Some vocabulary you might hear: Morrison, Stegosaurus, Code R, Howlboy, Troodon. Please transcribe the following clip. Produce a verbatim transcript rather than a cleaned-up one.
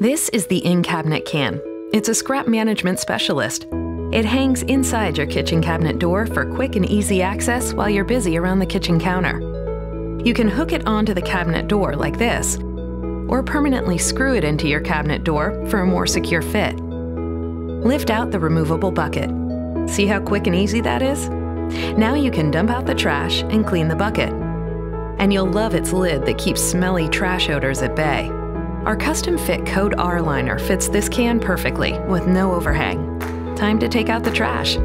This is the in-cabinet can. It's a scrap management specialist. It hangs inside your kitchen cabinet door for quick and easy access while you're busy around the kitchen counter. You can hook it onto the cabinet door like this, or permanently screw it into your cabinet door for a more secure fit. Lift out the removable bucket. See how quick and easy that is? Now you can dump out the trash and clean the bucket. And you'll love its lid that keeps smelly trash odors at bay. Our custom-fit Code R liner fits this can perfectly with no overhang. Time to take out the trash.